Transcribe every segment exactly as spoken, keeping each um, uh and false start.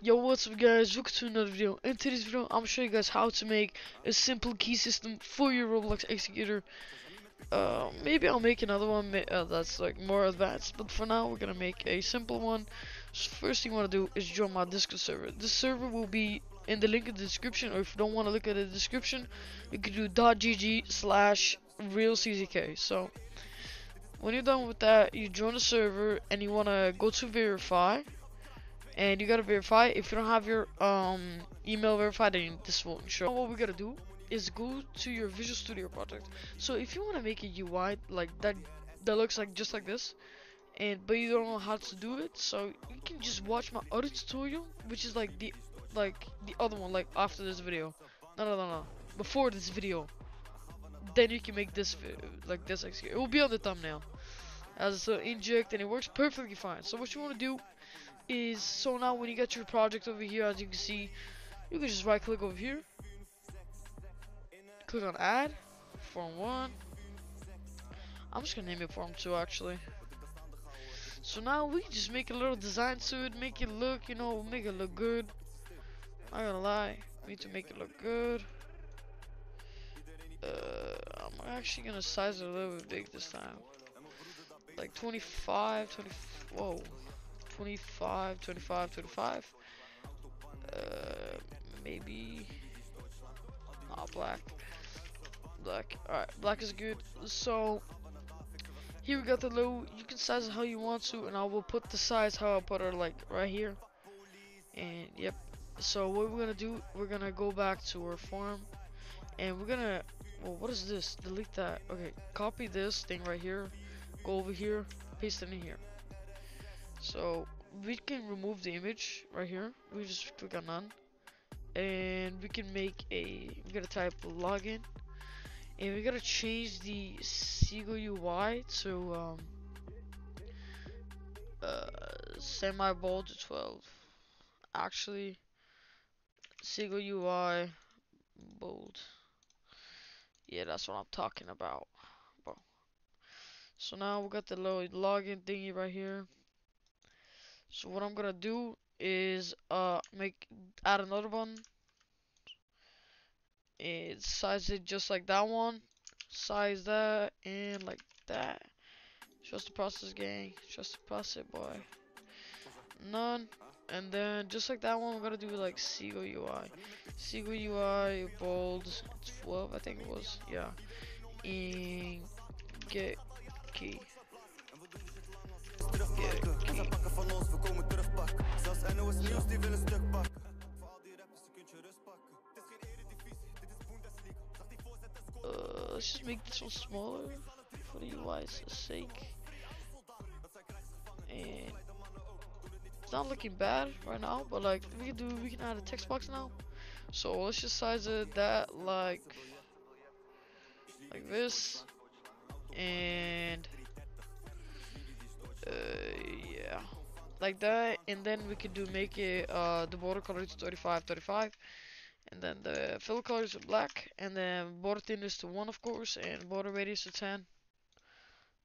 Yo, what's up guys, welcome to another video. In today's video I'm showing you guys how to make a simple key system for your Roblox executor. Uh, maybe I'll make another one uh, that's like more advanced, but for now we're gonna make a simple one. So first thing you want to do is join my Discord server. This server will be in the link in the description, or if you don't want to look at the description you can do dot g g slash real c z k. So when you're done with that, you join the server and you want to go to verify. And you gotta verify. If you don't have your um, email verified, then this won't show. What we gotta do is go to your Visual Studio project. So if you wanna make a U I like that, that looks like just like this, and but you don't know how to do it, so you can just watch my other tutorial, which is like the like the other one, like after this video. No, no, no, no. Before this video, then you can make this like this. It will be on the thumbnail as an inject, and it works perfectly fine. So what you wanna do is, so now when you get your project over here, as you can see, you can just right click over here, click on add form one. I'm just gonna name it form two actually. So now we can just make a little design to it, make it look, you know, make it look good. I'm not gonna lie, we need to make it look good. uh, I'm actually gonna size it a little bit big this time, like twenty-five, twenty, whoa, twenty-five, twenty-five, twenty-five, uh, maybe, ah, black, black, alright, black is good. So here we got the low, you can size it how you want to, and I will put the size how I put it, like right here, and yep. So what we're gonna do, we're gonna go back to our form, and we're gonna, well, what is this, delete that, okay, copy this thing right here, go over here, paste it in here. So we can remove the image right here, we just click on none, and we can make a, we're gonna type login, and we're gonna change the Segoe U I to um, uh, semi bold to twelve, actually Segoe U I bold, yeah, that's what I'm talking about. So now we got the login thingy right here. So what I'm gonna do is uh make add another one, and size it just like that one, size that and like that. Trust the process, gang. Trust the process, boy. None. And then just like that one, we're gonna do like Segoe U I, Segoe U I bold twelve, I think it was, yeah. And get key. Get key. Uh, let's just make this one smaller for the U I's sake. And it's not looking bad right now, but like we can do, we can add a text box now. So let's just size it that like like this, and uh, yeah. Like that, and then we can do make it uh, the border color to thirty-five, thirty-five, and then the fill color is black, and then border thickness to one, of course, and border radius to ten.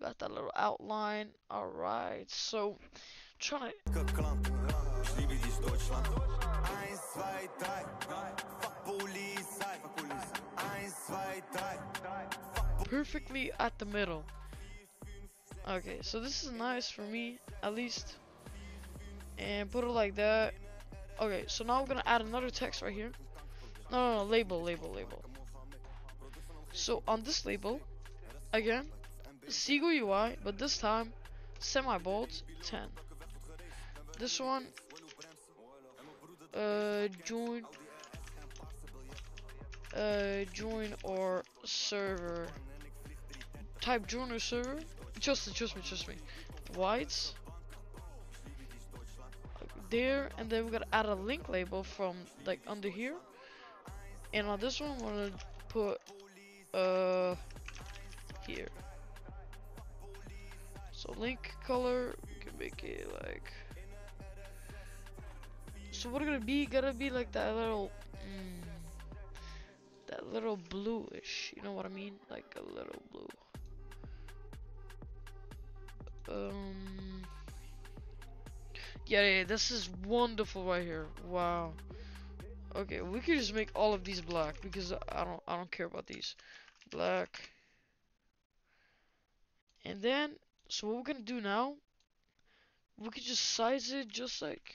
Got that little outline. All right, so trying to perfectly at the middle. Okay, so this is nice for me, at least. And put it like that. Okay, so now we're gonna add another text right here. No, no, no, label, label, label. So on this label, again, Segoe U I, but this time semi bold ten. This one, uh, join, uh, join or server. Type join or server. Trust me, trust me, trust me. Whites. There, and then we're gonna add a link label from like under here, and on this one we're gonna put uh here. So link color, we can make it like, so we're gonna be gonna be like that little mm, that little bluish, you know what I mean, like a little blue. Um Yeah, yeah, this is wonderful right here. Wow. Okay, we could just make all of these black because I don't I don't care about these. Black. And then so what we're gonna do now, we could just size it just like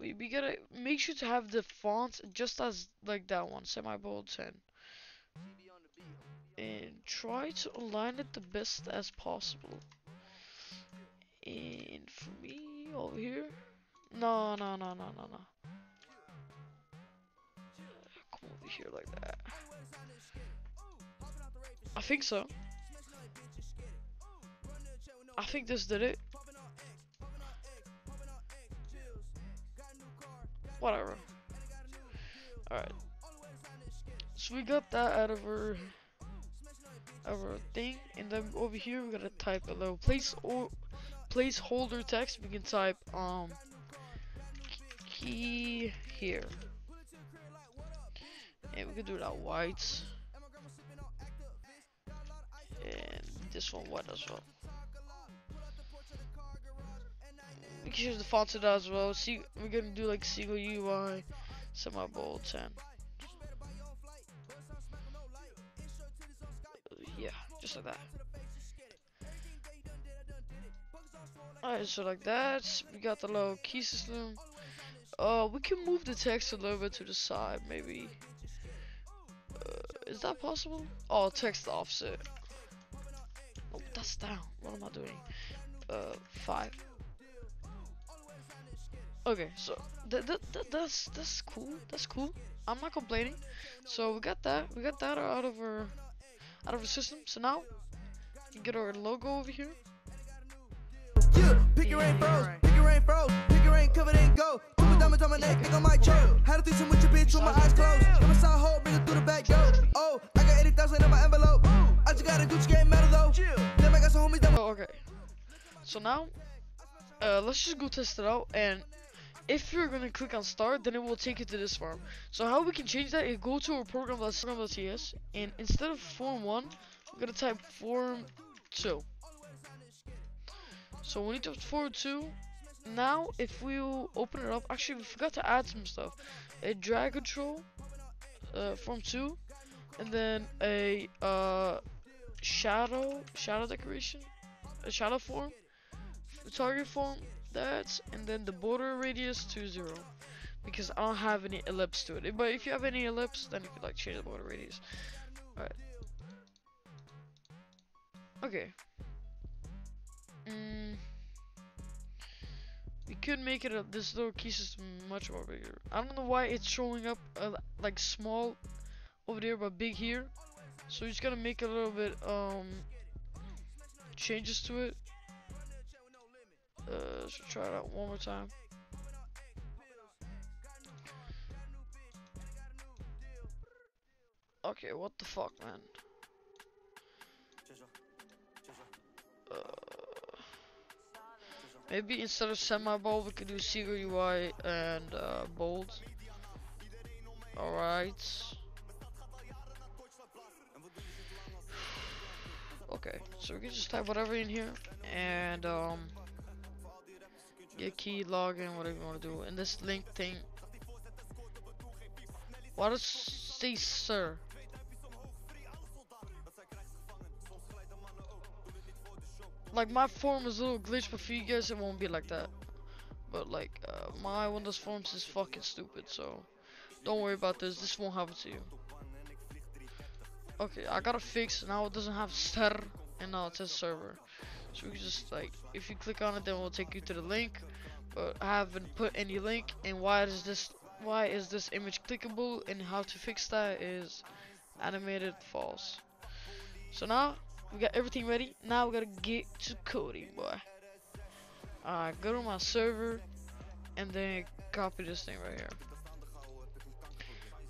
we we gotta make sure to have the font just as like that one, semi bold ten. And try to align it the best as possible. And for me over here. No no no no no no. Come over here like that. I think so. I think this did it. Whatever. Alright. So we got that out of our our thing, and then over here we're gonna type a little place or placeholder text. We can type um key here, and we can do that white, and this one white as well. We can choose the font to that as well. See, we're gonna do like Segoe U I, semi bold ten. Yeah, just like that. Alright, so like that, we got the little key system. Uh, we can move the text a little bit to the side, maybe. Uh, is that possible? Oh, text offset. Oh, that's down. What am I doing? Uh, five. Okay, so that that, that that's that's cool. That's cool. I'm not complaining. So we got that. We got that out of our. out of the system. So now you get our logo over here. Yeah, pick your ain't froze, pick your ain't froze, pick your ain't covered ain't go. Put my diamonds on my neck, pick on my chair. Had a threesome with your bitch with my eyes closed. I'm a side hole, bring it through the back door. Oh, I got eighty thousand in my envelope. I just got a Gucci game medal though. Then I got some homies that. Okay. So now uh let's just go test it out, and if you're gonna click on start, then it will take you to this form. So how we can change that is go to our program dot program dot t s, and instead of form one, we're gonna type form two. So we need to form two. Now if we open it up, actually we forgot to add some stuff. A drag control, uh, form two, and then a uh, shadow shadow decoration, a shadow form, target form. That, and then the border radius to zero because I don't have any ellipse to it. But if you have any ellipse, then you could like change the border radius. Alright. Okay. Mm. We could make it a, this little key system much more bigger. I don't know why it's showing up uh, like small over there but big here. So we're just gonna make a little bit um changes to it. Uh, let's try it out one more time. Okay, what the fuck, man? Uh, maybe instead of semi-bold, we could do Segoe U I and uh, bold. Alright. Okay, so we can just type whatever in here, and um... get key, login, whatever you want to do. And this link thing. Why does say sir? Like my form is a little glitch, but for you guys it won't be like that. But like uh, my Windows forms is fucking stupid, so don't worry about this. This won't happen to you. Okay, I gotta fix. Now it doesn't have sir, and now it says server. So we just like, if you click on it, then we'll take you to the link. But I haven't put any link. And why is this? Why is this image clickable? And how to fix that is animated false. So now we got everything ready. Now we gotta get to coding, boy. Alright, go to my server, and then copy this thing right here.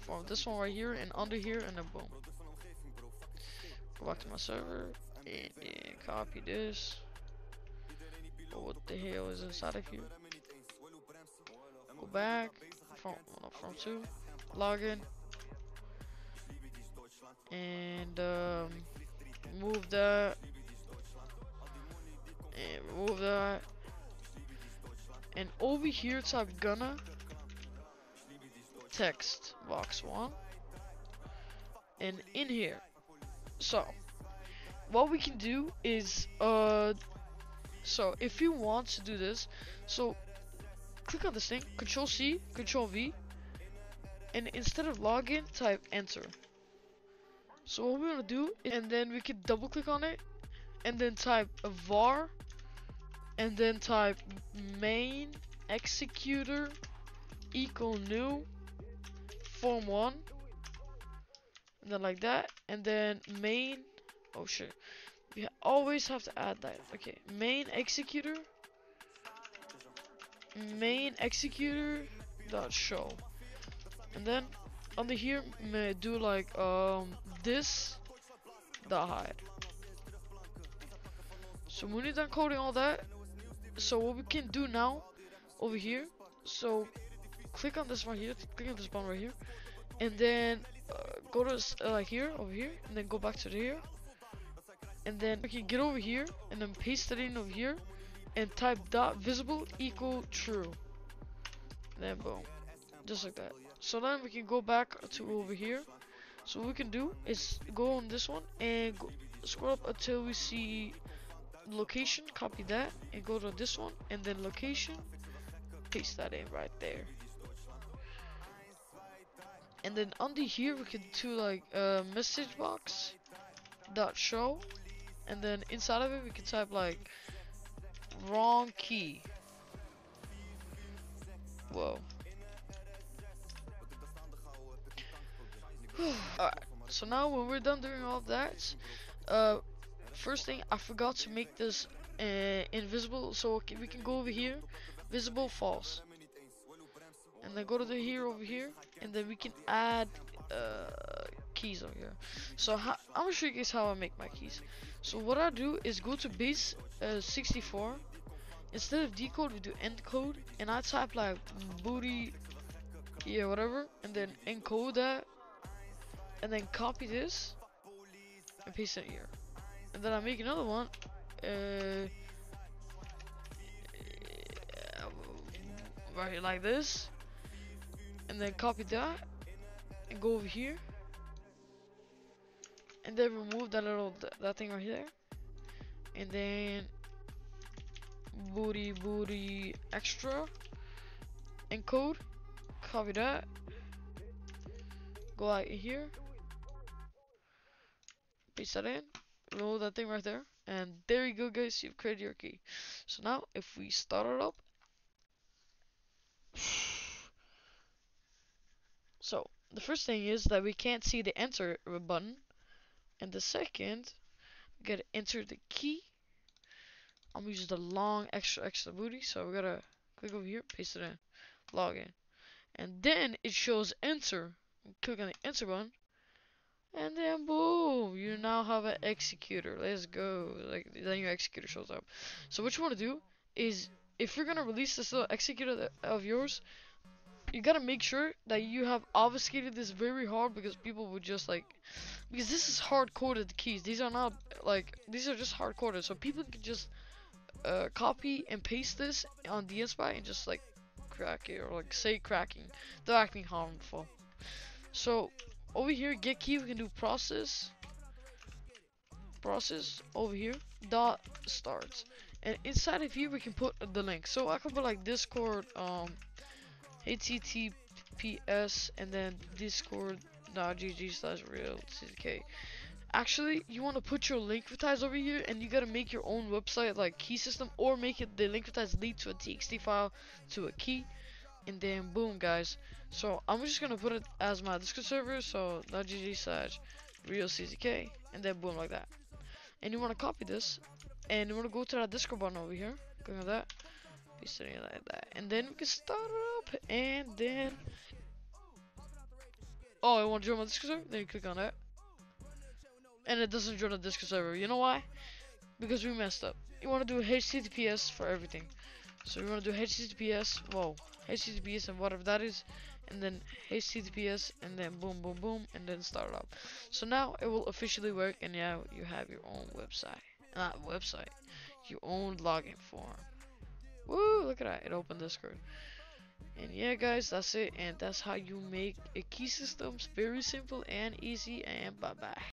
From this one right here, and under here, and then boom. Go back to my server. And then copy this. But what the hell is inside of here? Go back. From, no, from two. Login. And um, move that. And remove that. and over here type gonna text box one, and in here. So what we can do is uh so if you want to do this, so click on this thing, control C, control V, and instead of login type enter. So what we want to do, and then we can double click on it, and then type var, and then type main executor equal new form one, and then like that, and then main, oh shit, we always have to add that. Okay, main executor, main executor dot show, and then under here do like um this dot hide. So when you're done coding all that, so what we can do now over here, so click on this right here, click on this button right here, and then uh, go to uh, here over here, and then go back to here, and then we can get over here and then paste it in over here and type dot visible equal true, and then boom, just like that. So then we can go back to over here. So what we can do is go on this one and go, scroll up until we see location, copy that and go to this one, and then location, paste that in right there, and then under here we can do like uh, message box dot show, and then inside of it we can type like wrong key, whoa. Alright, so now when we're done doing all that, uh first thing, I forgot to make this uh, invisible, so we can go over here, visible false, and then go to the here over here, and then we can add uh, keys over here. So how, I'm gonna show you guys how I make my keys. So what I do is go to base uh, sixty-four, instead of decode we do encode, and I type like booty, yeah whatever, and then encode that, and then copy this and paste it here. And then I make another one, uh, right here like this, and then copy that and go over here, and then remove that little th that thing right here, and then booty booty extra encode, copy that, go out here, paste that in. Remove that thing right there, and there you go guys, you've created your key. So now if we start it up, so the first thing is that we can't see the enter button, and the second, we gotta enter the key. I'm using the long extra extra booty, so we gotta click over here, paste it in, log in, and then it shows enter, click on the enter button, and then boom, you now have an executor. Let's go. Like then your executor shows up. So what you want to do is, if you're gonna release this little executor of yours, you gotta make sure that you have obfuscated this very hard, because people would just like, because this is hard coded keys. These are not like, these are just hard coded, so people can just uh, copy and paste this on D N S Spy and just like crack it, or like say cracking. They're acting harmful. So over here, get key, we can do process process over here dot starts, and inside of here we can put the link. So I can put like discord um H T T P S and then discord dot g g slash real c k. Actually you want to put your linkvertise over here, and you got to make your own website like key system, or make it the linkvertise lead to a txt file to a key. And then boom guys, so I'm just gonna put it as my Discord server, so dot g g slash real c z k, and then boom, like that. And you want to copy this, and you want to go to that Discord button over here, click on that, paste it in like that, and then we can start it up. And then oh, you want to join my Discord server, then you click on that, and it doesn't join the Discord server. You know why? Because we messed up. You want to do H T T P S for everything. So we want to do H T T P S, whoa, H T T P S and whatever that is, and then H T T P S, and then boom, boom, boom, and then start up. So now it will officially work, and now you have your own website, not website, your own login form. Woo, look at that, it opened Discord. And yeah guys, that's it, and that's how you make a key systems very simple and easy, and bye bye.